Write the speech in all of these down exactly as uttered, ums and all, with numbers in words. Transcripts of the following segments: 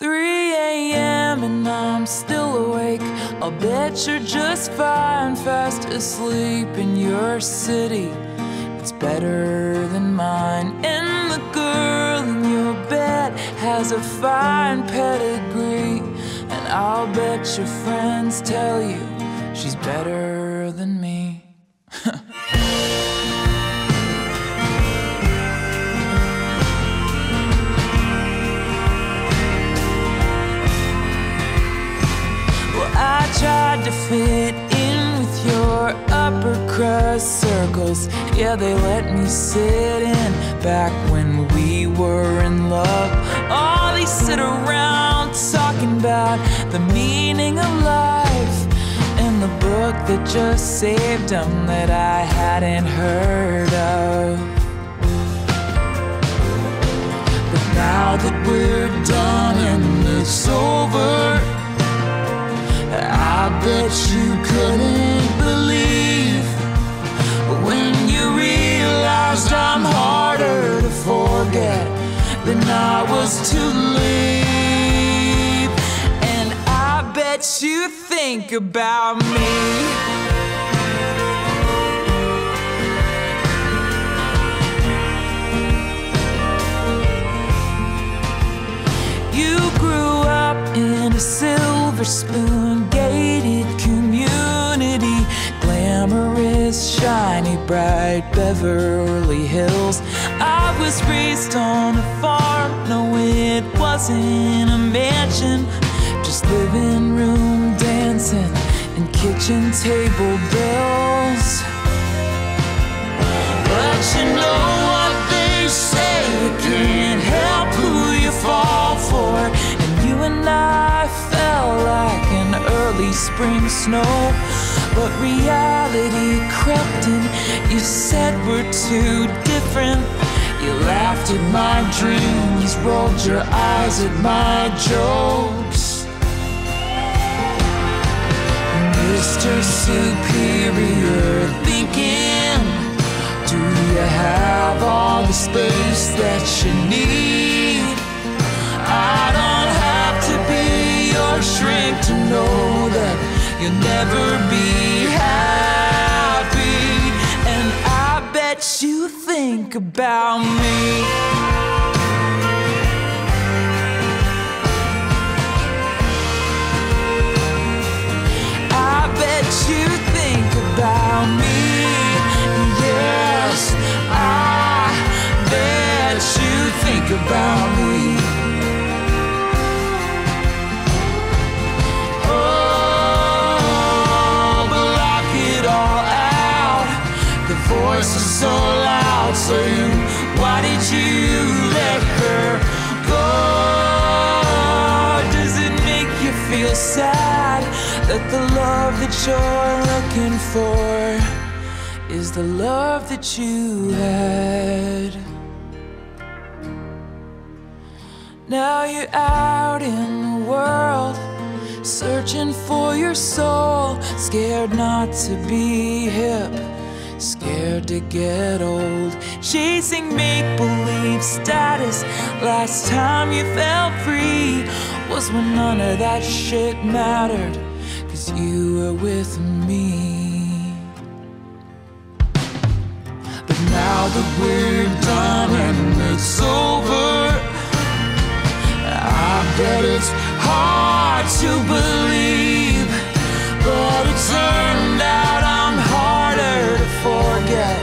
three A M and I'm still awake. I'll bet you're just fine, fast asleep in your city. It's better than mine. And the girl in your bed has a fine pedigree, and I'll bet your friends tell you she's better than me. I tried to fit in with your upper crust circles. Yeah, they let me sit in back when we were in love. All they sit around talking about the meaning of life and the book that just saved them that I hadn't heard of. But now that we're done and it's over, I bet you couldn't believe when you realized I'm harder to forget than I was to leave. And I bet you think about me. Silver spoon gated community, glamorous, shiny, bright Beverly Hills. I was raised on a farm, no it wasn't a mansion, just living room dancing and kitchen table bells. But you know what they say, you can't help who you fall for. And I felt like an early spring snow, but reality crept in. You said we're too different. You laughed at my dreams, rolled your eyes at my jokes. Mister Superior thinking, do you have all the space that you need? I don't shrink to know that you'll never be happy, and I bet you think about me. I bet you think about me. Yes, I bet you think about me. Voice is so loud, so you, why did you let her go? Does it make you feel sad that the love that you're looking for is the love that you had? Now you're out in the world, searching for your soul, scared not to be hip, scared to get old, chasing make-believe status. Last time you felt free was when none of that shit mattered, 'cause you were with me. But now that we're done and it's over, I bet it's hard to believe, but it turned out I'm harder to forget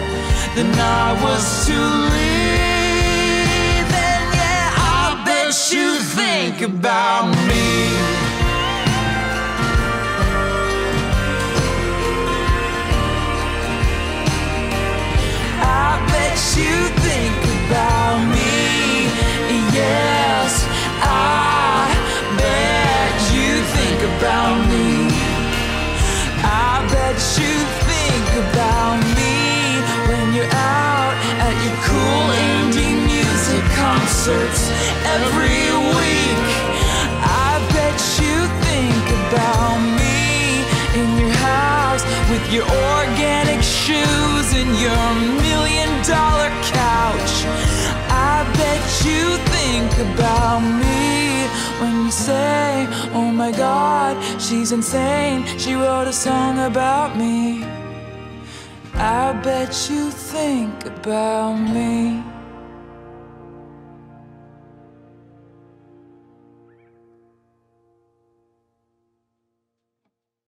than I was to leave. And yeah, I bet you think about me. I bet you think about me. Yes, I bet you think about me. I bet you think about me when you're out at your cool indie music concerts every week. I bet you think about me in your house with your organic shoes and your million dollar couch. I bet you think about me when you're and say, oh my God, she's insane. She wrote a song about me. I bet you think about me.